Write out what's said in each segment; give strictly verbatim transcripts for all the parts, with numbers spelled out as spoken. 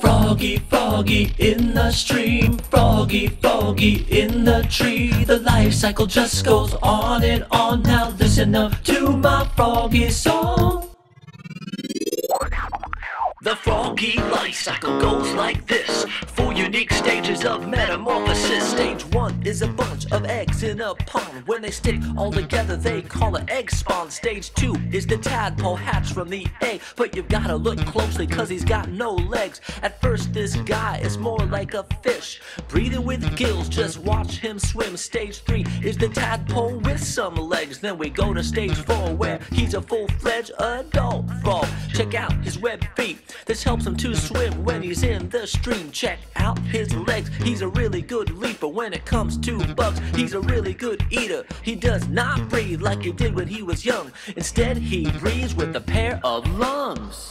Froggy, froggy in the stream, froggy, froggy in the tree. The life cycle just goes on and on. Now listen up to my froggy song. The froggy life cycle goes like this. Four unique stages of metamorphosis. Stage one is a bunch of eggs in a pond. When they stick all together, they call it egg spawn. Stage two is the tadpole hatch from the egg. But you've gotta look closely, cause he's got no legs. At first this guy is more like a fish, breathing with gills, just watch him swim. Stage three is the tadpole with some legs. Then we go to stage four, where he's a full-fledged adult frog. Check out his webbed feet. This helps him to swim when he's in the stream. Check out his legs, he's a really good leaper. When it comes to bugs, he's a really good eater. He does not breathe like he did when he was young. Instead, he breathes with a pair of lungs.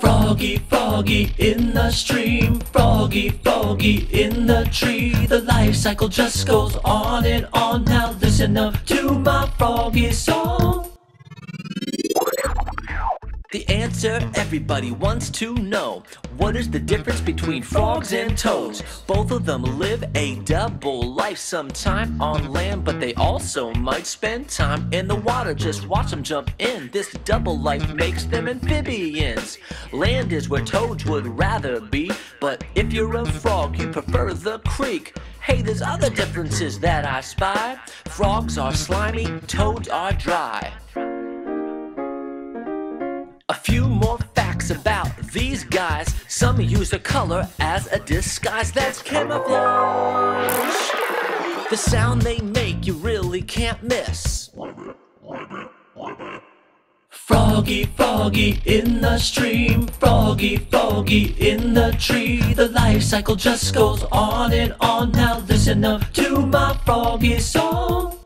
Froggy, froggy in the stream, froggy, froggy in the tree. The life cycle just goes on and on. Now listen up to my froggy song. The answer everybody wants to know: what is the difference between frogs and toads? Both of them live a double life, some time on land, but they also might spend time in the water. Just watch them jump in. This double life makes them amphibians. Land is where toads would rather be, but if you're a frog, you prefer the creek. Hey, there's other differences that I spy. Frogs are slimy, toads are dry. A few more facts about these guys. Some use a color as a disguise. That's camouflage. The sound they make you really can't miss. Froggy, froggy in the stream, froggy, froggy in the tree. The life cycle just goes on and on. Now listen up to my froggy song.